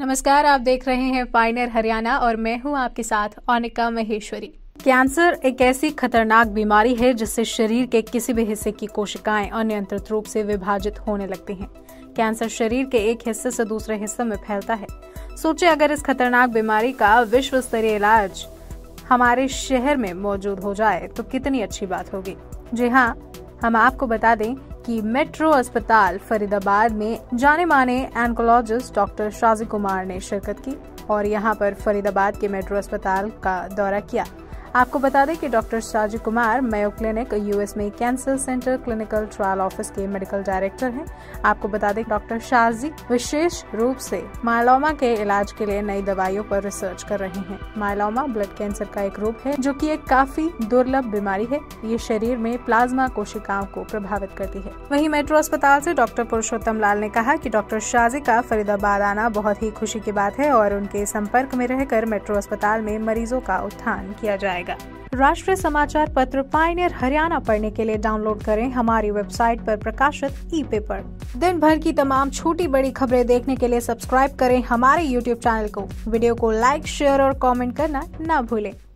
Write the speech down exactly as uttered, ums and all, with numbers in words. नमस्कार, आप देख रहे हैं पायनियर हरियाणा और मैं हूं आपके साथ अनिका महेश्वरी। कैंसर एक ऐसी खतरनाक बीमारी है जिससे शरीर के किसी भी हिस्से की कोशिकाएं अनियंत्रित रूप से विभाजित होने लगती हैं। कैंसर शरीर के एक हिस्से से दूसरे हिस्से में फैलता है। सोचे अगर इस खतरनाक बीमारी का विश्व स्तरीय इलाज हमारे शहर में मौजूद हो जाए तो कितनी अच्छी बात होगी। जी हाँ, हम आपको बता दें कि मेट्रो अस्पताल फरीदाबाद में जाने माने एनकोलॉजिस्ट डॉक्टर शाजी कुमार ने शिरकत की और यहां पर फरीदाबाद के मेट्रो अस्पताल का दौरा किया। आपको बता दें कि doctor Shaji Kumar Mayo clinic US में cancer centre clinical trial office के मेडिकल डायरेक्टर हैं। आपको बता दें डॉक्टर शाजी विशेष रूप से माइलोमा के इलाज के लिए नई दवाइयों पर रिसर्च कर रहे हैं। माइलोमा ब्लड कैंसर का एक रूप है जो कि एक काफी दुर्लभ बीमारी है। ये शरीर में प्लाज्मा कोशिकाओं को प्रभावित करती है। वहीं मेट्रो अस्पताल से डॉक्टर पुरुषोत्तम लाल ने कहा कि डॉक्टर शाजी का फरीदाबाद आना बहुत ही खुशी की बात है और उनके संपर्क में रहकर मेट्रो अस्पताल में मरीजों का उत्थान किया जाएगा। राष्ट्रीय समाचार पत्र पायनियर हरियाणा पढ़ने के लिए डाउनलोड करें हमारी वेबसाइट पर प्रकाशित ई पेपर। दिन भर की तमाम छोटी बड़ी खबरें देखने के लिए सब्सक्राइब करें हमारे यूट्यूब चैनल को। वीडियो को लाइक, शेयर और कमेंट करना ना भूलें।